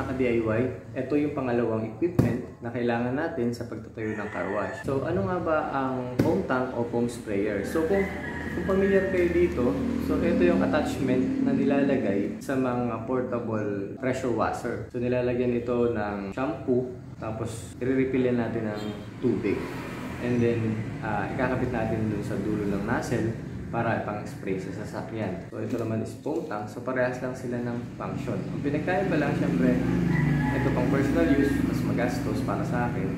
nakaka-DIY, ito yung pangalawang equipment na kailangan natin sa pagtatayo ng car wash. So, ano nga ba ang foam tank o foam sprayer? So, kung familiar kayo dito, so ito yung attachment na nilalagay sa mga portable pressure washer. So, nilalagyan ito ng shampoo, tapos i-refillan natin ng tubig. And then, ikakapit natin dun sa dulo ng nozzle para ipang-spray sa sasakyan. So, ito naman is foam tank. So, parehas lang sila ng function. Ang pinagkaiba lang, syempre, ito pang personal use, mas magastos para sa akin.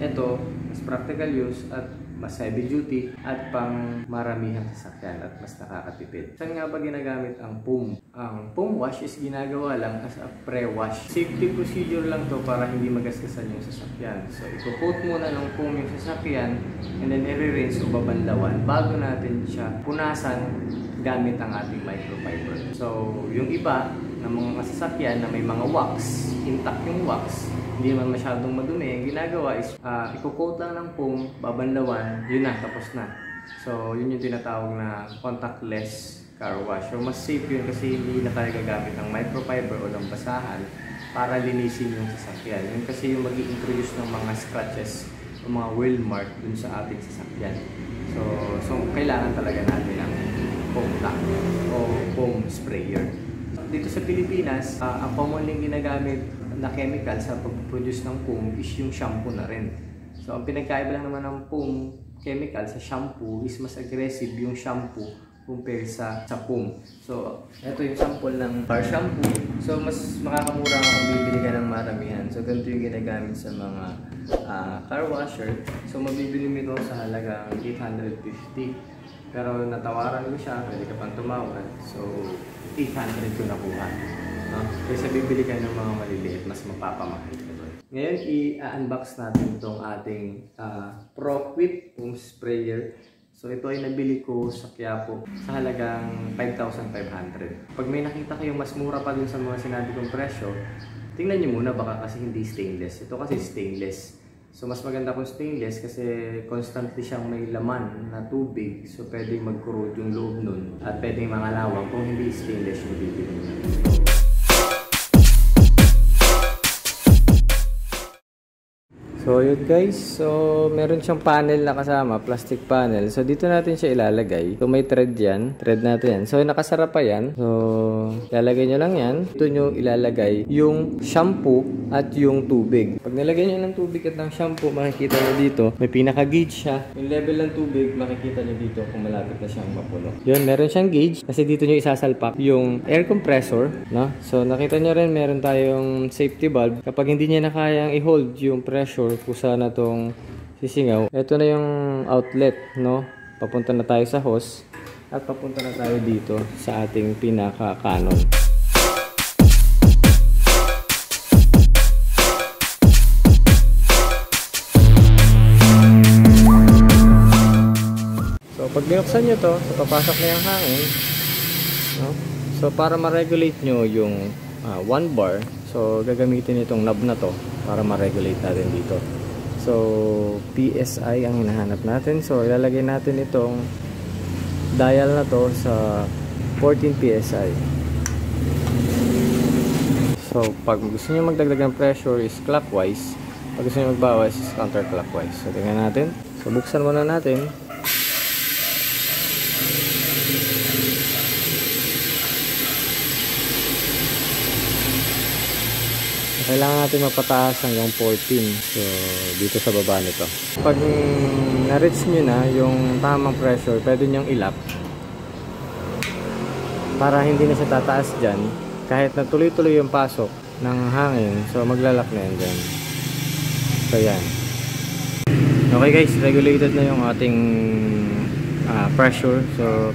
Ito, mas practical use at mas heavy duty at pang maramihang sasakyan at mas nakakatipid. Saan nga ba ginagamit ang foam? Ang foam wash is ginagawa lang as a pre-wash. Safety procedure lang to para hindi magaskasan yung sasakyan. So, ipo-coat muna ng foam yung sasakyan and then i-rinse o babanlawan bago natin siya punasan gamit ang ating microfiber. So, yung iba na mga sasakyan na may mga wax, intact yung wax, hindi man masyadong madumi, ang ginagawa is ipo-coat lang ng foam, babanlawan, yun na, tapos na. So, yun yung tinatawag na contactless car wash. So, mas safe yun kasi hindi na tayo gagamit ng microfiber o ng basahan para linisin yung sasakyan. Yun kasi yung mag-i-introduce ng mga scratches o mga wheel mark dun sa ating sasakyan. So kailangan talaga natin ng foam tank o foam sprayer. Dito sa Pilipinas, ang common yung ginagamit na chemical sa pag-produce ng foam is yung shampoo na rin. So, ang pinagkaiba lang naman ng foam chemical sa shampoo is mas aggressive yung shampoo compare sa foam. So, ito yung sample ng car shampoo. So, mas makakamura kung bibili ka ng maramihan. So, ganito yung ginagamit sa mga car washer. So, mabibili mo ito sa halagang 850. Pero natawaran ko siya, pwede ka pang tumawad. So, 800 ko nakuha. Kaysa bibili ka ng mga maliliit, mas mapapamahal ka doon. Ngayon, i-unbox natin itong ating Pro-Quip Boom Sprayer. So, ito ay nabili ko sa Kiyapo sa halagang 5,500. Pag may nakita kayo mas mura pa dun sa mga sinabi kong presyo, tingnan nyo muna, baka kasi hindi stainless. Ito kasi stainless. So, mas maganda kung stainless kasi constantly siyang may laman na tubig. So, pwedeng mag-corrode yung loob nun at pwedeng mangalawang kung hindi stainless yung bibili. So, yun guys. So, meron siyang panel na kasama, plastic panel. So, dito natin siya ilalagay. So, may thread yan. Thread natin yan. So, nakasara pa yan. So, ilalagay nyo lang yan. Dito nyo ilalagay yung shampoo at yung tubig. Pag nilagay nyo ng tubig at ng shampoo, makikita nyo dito. May pinaka-gauge siya. Yung level ng tubig, makikita nyo dito kung malapit na siyang mapuno. Yun, meron siyang gauge. Kasi dito nyo isasalpak yung air compressor. No? So, nakita nyo rin, meron tayong safety valve. Kapag hindi niya na kayang i-hold yung pressure, kusa na tong sisingaw. Ito na yung outlet, no? Papunta na tayo sa hose at papunta na tayo dito sa ating pinaka-kanon. So, pag binuksan nyo to, so papasok na yung hangin, no? So, para ma-regulate nyo yung 1 bar, so gagamitin itong knob na to para ma-regulate natin dito. So, PSI ang hinahanap natin. So, ilalagay natin itong dial na to sa 14 PSI. So, pag gusto niyo magdagdag ng pressure is clockwise. Pag gusto niyo magbawas is counterclockwise. So, tingnan natin. So, buksan muna natin. Kailangan natin mapataas hanggang 14. So, dito sa baba nito. Pag na-reach nyo na yung tamang pressure, pwede nyong ilap. Para hindi na siya tataas dyan. Kahit na tuloy-tuloy yung pasok ng hangin. So, maglalak na yan dyan. So, yan. Okay guys, regulated na yung ating pressure. So,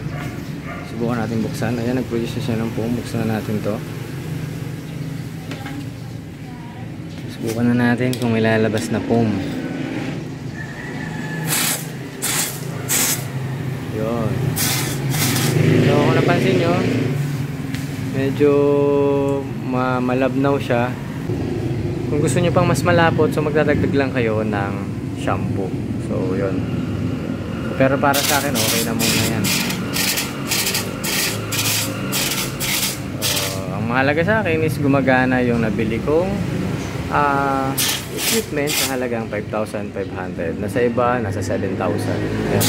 subukan natin buksan. Ayan, nag-produce na siya ng foam. Buksan na natin to. Subukan na natin kung ilalabas na foam. Yun. So, kung napansin nyo, medyo malabnaw siya. Kung gusto nyo pang mas malapot, so magdadagdag lang kayo ng shampoo. So, yun. Pero para sa akin, okay na muna yan. Ang mahalaga sa akin is gumagana yung nabili kong equipment sa halagang 5,500. Nasa iba, nasa 7,000. Ayan.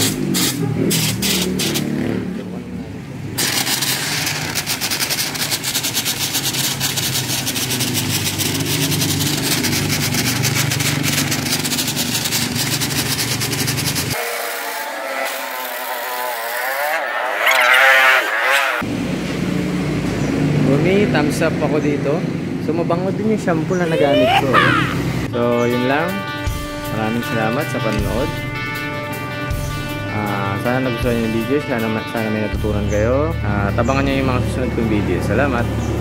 Thumbs up ako dito. So mabango din yung shampoo na nagamit ko. So yun lang. Maraming salamat sa panonood. Sana nagustuhan yung video. Sana may natutunan kayo. Tabangan nyo yung mga susunod kong video. Salamat.